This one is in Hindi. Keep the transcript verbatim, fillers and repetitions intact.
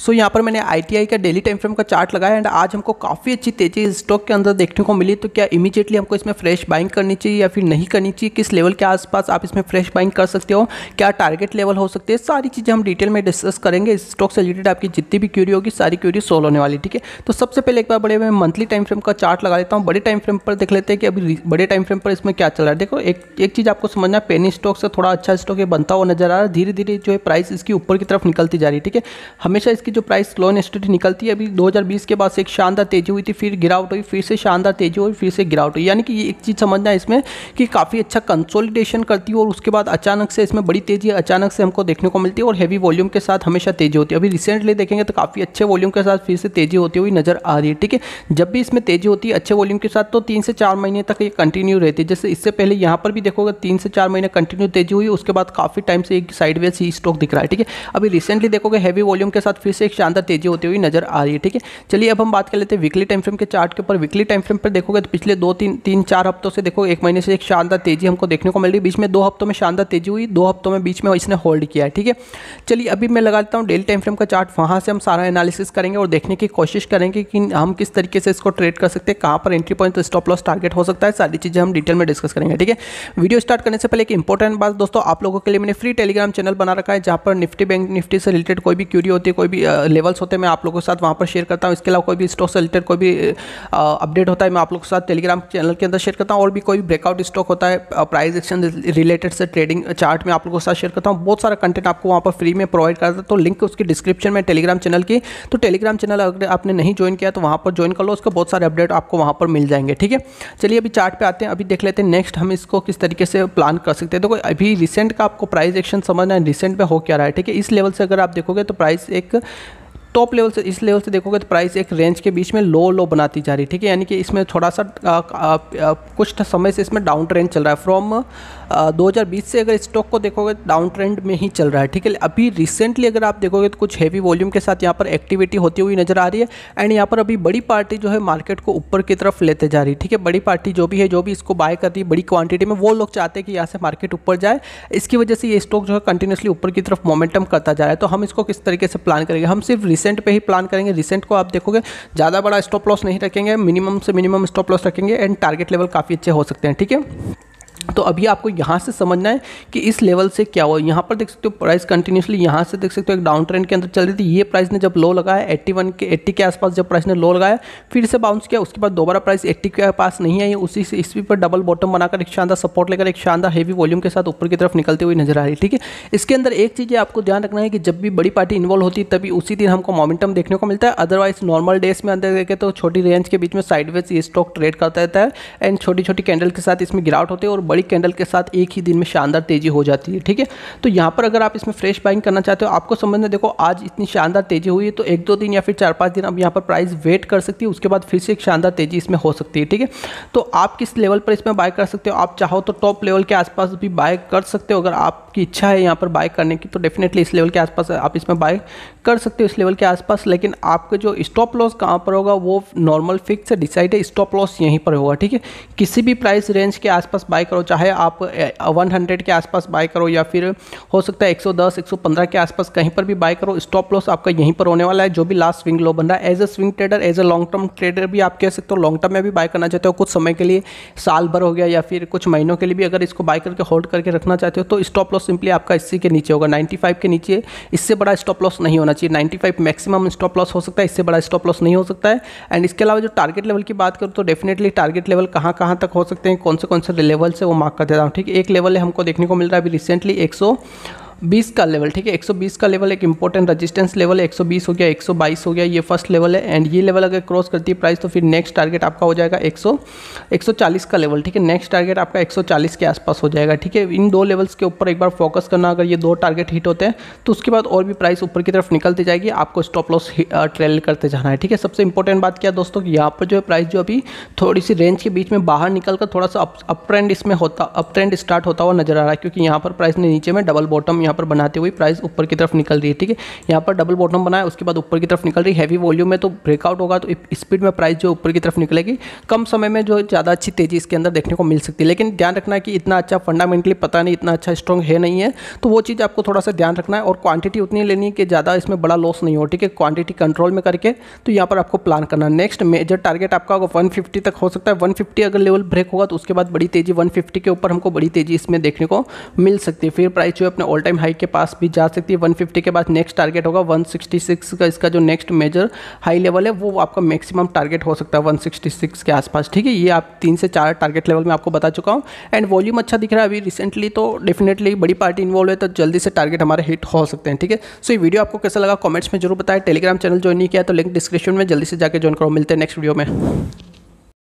सो so, यहाँ पर मैंने आईटीआई का डेली टाइम फ्रेम का चार्ट लगाया एंड आज हमको काफ़ी अच्छी तेजी इस स्टॉक के अंदर देखने को मिली। तो क्या इमीडिएटली हमको इसमें फ्रेश बाइंग करनी चाहिए या फिर नहीं करनी चाहिए, किस लेवल के आसपास आप इसमें फ्रेश बाइंग कर सकते हो, क्या टारगेट लेवल हो सकते हैं, सारी चीज़ें हम डिटेल में डिस्कस करेंगे। इस स्टॉक से रिलेटेड आपकी जितनी भी क्यूरी होगी सारी क्यूरी सोल्व होने वाली, ठीक है। तो सबसे पहले एक बार बड़े मैं मंथली टाइम फ्रेम का चार्ट लगा लेता हूँ, बड़े टाइम फ्रेम पर देख लेते हैं कि अभी बड़े टाइम फ्रेम पर इसमें क्या चल रहा है। देखो एक एक चीज़ आपको समझना, पेनी स्टॉक से थोड़ा अच्छा स्टॉक ये बनता हुआ नजर आ रहा है, धीरे धीरे जो है प्राइस इसकी ऊपर की तरफ निकलती जा रही है, ठीक है। हमेशा की जो प्राइस लो स्टडी निकलती है, अभी दो हज़ार बीस के बाद से एक शानदार तेजी हुई थी, फिर गिरावट हुई, फिर से शानदार तेजी हुई, फिर से गिरावट हुई, यानी कि ये एक चीज़ समझना है इसमें कि काफ़ी अच्छा कंसोलिडेशन करती है और उसके बाद अचानक से इसमें बड़ी तेजी अचानक से हमको देखने को मिलती है और हैवी वॉल्यूम के साथ हमेशा तेजी होती है। अभी रिसेंटली देखेंगे तो काफ़ी अच्छे वॉल्यूम के साथ फिर से तेजी होती हुई नजर आ रही है, ठीक है। जब भी इसमें तेजी होती है अच्छे वॉल्यूम के साथ तो तीन से चार महीने तक ये कंटिन्यू रहती है, जैसे इससे पहले यहाँ पर भी देखोगे तीन से चार महीने कंटिन्यू तेजी हुई, उसके बाद काफ़ी टाइम से एक साइडवेज ही स्टॉक दिख रहा है, ठीक है। अभी रिसेंटली देखोगे हैवी वॉल्यूम के साथ फिर से एक शानदार तेजी होती हुई नजर आ रही है, ठीक है। चलिए अब हम बात कर लेते हैं वीकली टाइम फ्रेम के चार्ट के ऊपर। वीकली टाइम फ्रेम पर देखोगे तो पिछले दो तीन तीन चार हफ्तों से देखो एक महीने से एक शानदार तेजी हमको देखने को मिल रही है, बीच में दो हफ्तों में शानदार तेजी हुई, दो हफ्तों में बीच में इसने होल्ड किया है, ठीक है। चलिए अभी मैं लगा लेता हूँ डेली टाइम फ्रेम का चार्ट, वहाँ से हम सारा एनालिसिस करेंगे और देखने की कोशिश करेंगे कि हम किस तरीके से इसको ट्रेड कर सकते हैं, कहाँ पर entry point stop loss target हो सकता है, सारी चीज़ें हम डिटेल में डिस्कस करेंगे, ठीक है। वीडियो स्टार्ट करने से पहले एक इंपॉर्टेंट बात दोस्तों, आप लोगों के लिए मैंने फ्री टेलीग्राम चैनल बना रखा है जहाँ पर निफ्टी बैंक निफ्टी से रिलेटेड कोई भी क्यूरी होती है, कोई भी लेवल्स होते हैं मैं आप लोगों के साथ वहाँ पर शेयर करता हूँ। इसके अलावा कोई भी स्टॉक से रिलेटेड कोई भी अपडेट होता है मैं आप लोगों के साथ टेलीग्राम चैनल के अंदर शेयर करता हूँ, और भी कोई ब्रेकआउट स्टॉक होता है प्राइस एक्शन रिलेटेड से ट्रेडिंग चार्ट में आप लोगों के साथ शेयर करता हूँ। बहुत सारा कंटेंट आपको वहाँ पर फ्री में प्रोवाइड करता है, तो लिंक उसकी डिस्क्रिप्शन में टेलीग्राम चैनल की, तो टेलीग्राम चैनल अगर आपने नहीं ज्वाइन किया तो वहाँ पर ज्वाइन कर लो, उसके बहुत सारे अपडेट आपको वहाँ पर मिल जाएंगे, ठीक है। चलिए अभी चार्ट पे आते हैं, अभी देख लेते हैं नेक्स्ट हम इसको किस तरीके से प्लान कर सकते हैं। देखो अभी रिसेंट का आपको प्राइस एक्शन समझना है, रिसेंट में हो क्या रहा है, ठीक है। इस लेवल से अगर आप देखोगे तो प्राइस एक टॉप लेवल से इस लेवल से देखोगे तो प्राइस एक रेंज के बीच में लो लो बनाती जा रही है, ठीक है। यानी कि इसमें थोड़ा सा आ, आ, आ, कुछ समय से इसमें डाउन ट्रेंड चल रहा है, फ्रॉम दो हज़ार बीस से अगर स्टॉक को देखोगे डाउन ट्रेंड में ही चल रहा है, ठीक है। अभी रिसेंटली अगर आप देखोगे तो कुछ हैवी वॉल्यूम के साथ यहाँ पर एक्टिविटी होती हुई नजर आ रही है एंड यहाँ पर अभी बड़ी पार्टी जो है मार्केट को ऊपर की तरफ लेते जा रही है, ठीक है। बड़ी पार्टी जो भी है जो भी इसको बाय करती है बड़ी क्वांटिटी में, वो लोग चाहते हैं कि यहाँ से मार्केट ऊपर जाए, इसकी वजह से ये स्टॉक जो है कंटिन्यूसली ऊपर की तरफ मोमेंटम करता जा रहा है। तो हम इसको किस तरीके से प्लान करेंगे, हम सिर्फ रिसेंट पे ही प्लान करेंगे। रिसेंट को आप देखोगे ज़्यादा बड़ा स्टॉप लॉस नहीं रखेंगे, मिनिमम से मिनिमम स्टॉप लॉस रखेंगे एंड टारगेट लेवल काफ़ी अच्छे हो सकते हैं, ठीक है। तो अभी आपको यहाँ से समझना है कि इस लेवल से क्या हुआ। यहाँ पर देख सकते हो प्राइस कंटिन्यूसली यहाँ से देख सकते हो एक डाउन ट्रेंड के अंदर चल रही थी। ये प्राइस ने जब लो लगाया इक्यासी के अस्सी के आसपास जब प्राइस ने लो लगाया फिर से बाउंस किया, उसके बाद दोबारा प्राइस अस्सी के पास नहीं आई, उसी से इसी पर डबल बॉटम बनाकर एक शानदार सपोर्ट लेकर एक शानदार हैवी वॉल्यूम के साथ ऊपर की तरफ निकलती हुई नजर आ रही है, ठीक है। इसके अंदर एक चीज़ आपको ध्यान रखना है कि जब भी बड़ी पार्टी इन्वॉल्व होती है तभी उसी दिन हमको मोमेंटम देखने को मिलता है, अदरवाइज नॉर्मल डेज में अंदर देखें तो छोटी रेंज के बीच में साइडवेज ये स्टॉक ट्रेड करता रहता है एंड छोटी छोटी कैंडल के साथ इसमें गिरावट होती है और बड़ी कैंडल के साथ एक ही दिन में शानदार तेजी हो जाती है, ठीक है। तो यहाँ पर अगर आप इसमें फ्रेश बाइंग करना चाहते हो आपको समझना, देखो आज इतनी शानदार तेजी हुई है तो एक दो दिन या फिर चार पाँच दिन अब यहाँ पर प्राइस वेट कर सकती है, उसके बाद फिर से एक शानदार तेजी इसमें हो सकती है, ठीक है। तो आप किस लेवल पर इसमें बाय कर सकते हो, आप चाहो तो टॉप लेवल के आसपास भी बाय कर सकते हो, अगर आपकी इच्छा है यहाँ पर बाय करने की तो डेफिनेटली इस लेवल के आसपास आप इसमें बाय कर सकते हो, इस लेवल के आसपास। लेकिन आपका जो स्टॉप लॉस कहाँ पर होगा वो नॉर्मल फिक्स डिसाइड है, स्टॉप लॉस यहीं पर होगा, ठीक है। किसी भी प्राइस रेंज के आसपास बाय करो, चाहे आप सौ के आसपास बाय करो या फिर हो सकता है एक सौ दस, एक सौ पंद्रह के आसपास कहीं पर भी बाय करो, स्टॉप लॉस आपका यहीं पर होने वाला है। जो भी लास्ट स्विंग लो बन रहा है as a swing trader, as a long term trader भी आप कह सकते हो, लॉन्ग टर्म में भी बाय करना चाहते हो कुछ समय के लिए, साल भर हो गया या फिर कुछ महीनों के लिए भी अगर इसको बाय करके होल्ड करके रखना चाहते हो तो स्टॉप लॉस सिंपली आपका इसी के नीचे होगा, नाइन्टी फाइव के नीचे। इससे बड़ा स्टॉप लॉस नहीं होना चाहिए, ninety five maximum stop loss हो सकता है, इससे बड़ा स्टॉप लॉस नहीं हो सकता है। एंड इसके अलावा जो टारगेट लेवल की बात करूँ तो डेफिनेटली टारगेट लेवल कहाँ कहाँ तक हो सकते हैं, कौन से कौन से लेवल से वो मार्क कर देता हूँ, ठीक है। एक लेवल है हमको देखने को मिल रहा है अभी रिसेंटली एक सौ बीस का लेवल, ठीक है। एक सौ बीस का लेवल एक इंपॉर्टेंट रेजिस्टेंस लेवल है, एक सौ बीस हो गया, एक सौ बाईस हो गया, ये फर्स्ट लेवल है एंड ये लेवल अगर क्रॉस करती है प्राइस तो फिर नेक्स्ट टारगेट आपका हो जाएगा एक सौ चालीस का लेवल, ठीक है। नेक्स्ट टारगेट आपका एक सौ चालीस के आसपास हो जाएगा, ठीक है। इन दो लेवल्स के ऊपर एक बार फोकस करना, अगर ये दो टारगेट हिट होते हैं तो उसके बाद और भी प्राइस ऊपर की तरफ निकलती जाएगी, आपको स्टॉप लॉस ट्रेल करते जाना है, ठीक है। सबसे इंपॉर्टेंट बात क्या दोस्तों कि यहाँ पर जो है प्राइस जो अभी थोड़ी सी रेंज के बीच में बाहर निकल कर थोड़ा सा अप ट्रेंड इसमें होता अप ट्रेंड स्टार्ट होता हुआ नजर आ रहा है, क्योंकि यहाँ पर प्राइस ने नीचे में डबल बॉटम यहाँ पर बनाते हुए प्राइस ऊपर की तरफ निकल रही है। ठीक है, यहाँ पर डबल बॉटम बनाया, उसके बाद ऊपर की तरफ निकल रही है। हैवी वॉल्यूम में तो ब्रेकआउट होगा तो स्पीड में प्राइस जो ऊपर की तरफ निकलेगी, कम समय में जो ज़्यादा अच्छी तेजी इसके अंदर देखने को मिल सकती है। लेकिन ध्यान रखना कि इतना अच्छा फंडामेंटली पता नहीं, इतना अच्छा स्ट्रॉन्ग है नहीं है, तो वो चीज़ आपको थोड़ा सा ध्यान रखना है। और क्वांटिटी उतनी लेनी है कि ज़्यादा इसमें बड़ा लॉस नहीं हो। ठीक है, क्वांटिटी कंट्रोल में करके तो यहाँ पर आपको प्लान करना। नेक्स्ट मेजर टारगेट आपका होगा एक सौ पचास तक हो सकता है। एक सौ पचास अगर लेवल ब्रेक होगा तो उसके बाद बड़ी तेजी एक सौ पचास के ऊपर हमको बड़ी तेजी इसमें देखने को मिल सकती है। फिर प्राइस जो है अपने ऑल टाइम हाई के पास भी जा सकती है। एक सौ पचास के बाद नेक्स्ट टारगेट होगा एक सौ छियासठ का, इसका जो नेक्स्ट मेजर हाई लेवल है वो आपका मैक्सिमम टारगेट हो सकता है एक सौ छियासठ के आसपास। ठीक है, ये आप तीन से चार टारगेट लेवल में आपको बता चुका हूँ। एंड वॉल्यूम अच्छा दिख रहा है अभी रिसेंटली, तो डेफिनेटली बड़ी पार्टी इन्वॉल्व है तो जल्दी से टारगेट हमारे हिट हो सकते हैं। ठीक है, सो ये वीडियो आपको कैसा लगा कमेंट्स में जरूर बताएं। टेलीग्राम चैनल ज्वाइन नहीं किया तो लिंक डिस्क्रिप्शन में जल्दी से जाकर ज्वाइन करो। मिलते हैं नेक्स्ट वीडियो में।